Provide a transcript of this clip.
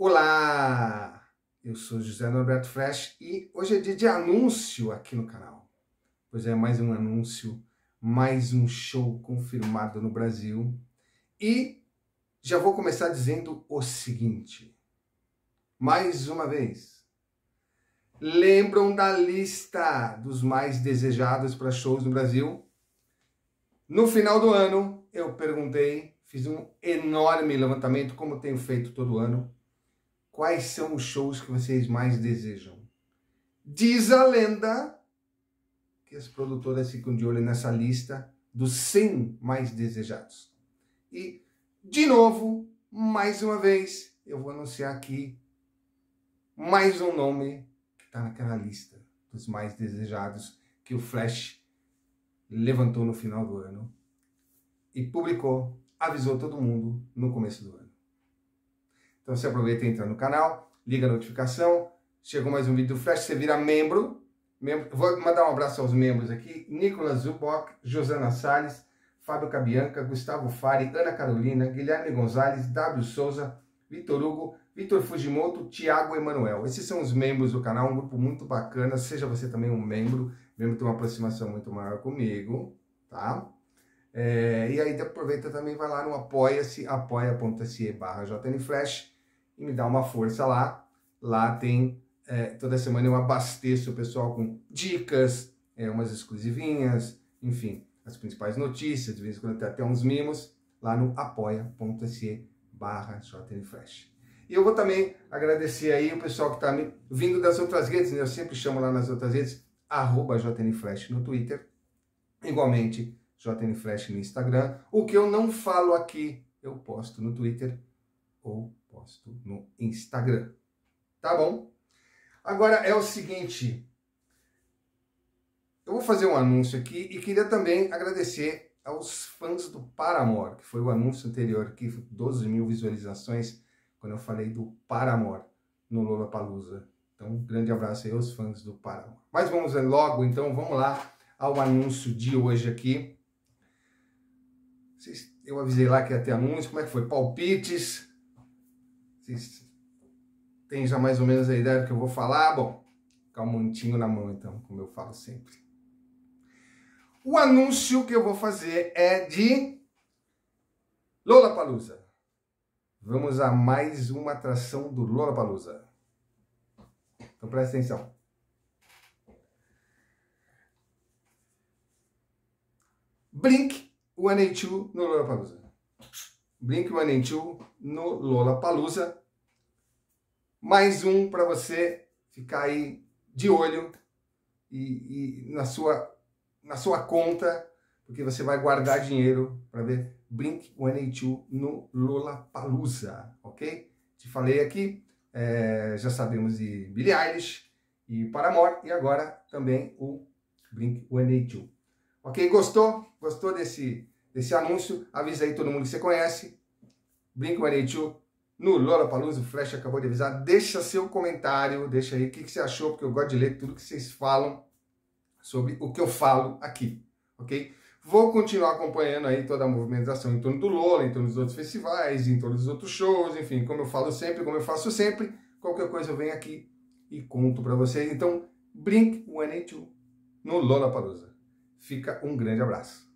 Olá, eu sou José Norberto Flesch e hoje é dia de anúncio aqui no canal. Pois é, mais um anúncio, mais um show confirmado no Brasil. E já vou começar dizendo o seguinte, mais uma vez. Lembram da lista dos mais desejados para shows no Brasil? No final do ano eu perguntei, fiz um enorme levantamento, como tenho feito todo ano. Quais são os shows que vocês mais desejam? Diz a lenda que as produtoras ficam de olho nessa lista dos 100 mais desejados. E, de novo, mais uma vez, eu vou anunciar aqui mais um nome que está naquela lista dos mais desejados que o Flesch levantou no final do ano e publicou, avisou todo mundo no começo do ano. Então você aproveita e entra no canal, liga a notificação, chegou mais um vídeo do Flesch, você vira membro. Vou mandar um abraço aos membros aqui, Nicolas Zubok, Josana Salles, Fábio Cabianca, Gustavo Fari, Ana Carolina, Guilherme Gonzalez, W Souza, Vitor Hugo, Vitor Fujimoto, Tiago Emanuel. Esses são os membros do canal, um grupo muito bacana, seja você também um membro tem uma aproximação muito maior comigo, tá? E aí aproveita também, vai lá no apoia-se, apoia.se/JNFlesch. E me dá uma força lá. Lá tem, toda semana eu abasteço o pessoal com dicas, umas exclusivinhas, enfim, as principais notícias, de vez em quando até uns mimos, lá no apoia.se/JNFlesch. E eu vou também agradecer aí o pessoal que está me vindo das outras redes, né? Eu sempre chamo lá nas outras redes, @JNFlesch no Twitter, igualmente JNFlesch no Instagram. O que eu não falo aqui, eu posto no Twitter ou posto no Instagram, tá bom? Agora é o seguinte, eu vou fazer um anúncio aqui e queria também agradecer aos fãs do Paramore, que foi o anúncio anterior, que 12 mil visualizações, quando eu falei do Paramore no Lollapalooza. Então, um grande abraço aí aos fãs do Paramore. Mas vamos logo, então, vamos lá ao anúncio de hoje aqui. Eu avisei lá que ia ter anúncio, como é que foi? Palpites. Tem já mais ou menos a ideia do que eu vou falar? Bom, calmantinho na mão então, como eu falo sempre. O anúncio que eu vou fazer é de Lollapalooza. Vamos a mais uma atração do Lollapalooza. Então presta atenção. Blink-182 no Lollapalooza. Blink-182 no Lollapalooza. Mais um para você ficar aí de olho e na sua conta, porque você vai guardar dinheiro para ver Blink-182 no Lollapalooza, ok? Te falei aqui, já sabemos de Billie Eilish e Paramore e agora também o Blink-182. Ok? Gostou? Gostou desse anúncio? Avisa aí todo mundo que você conhece. Blink-182 no Lollapalooza, o Flesch acabou de avisar. Deixa seu comentário, deixa aí o que você achou, porque eu gosto de ler tudo que vocês falam sobre o que eu falo aqui, ok? Vou continuar acompanhando aí toda a movimentação em torno do Lolla, em torno dos outros festivais, em torno dos outros shows, enfim, como eu falo sempre, como eu faço sempre, qualquer coisa eu venho aqui e conto pra vocês. Então, Blink-182 no Lollapalooza. Fica um grande abraço.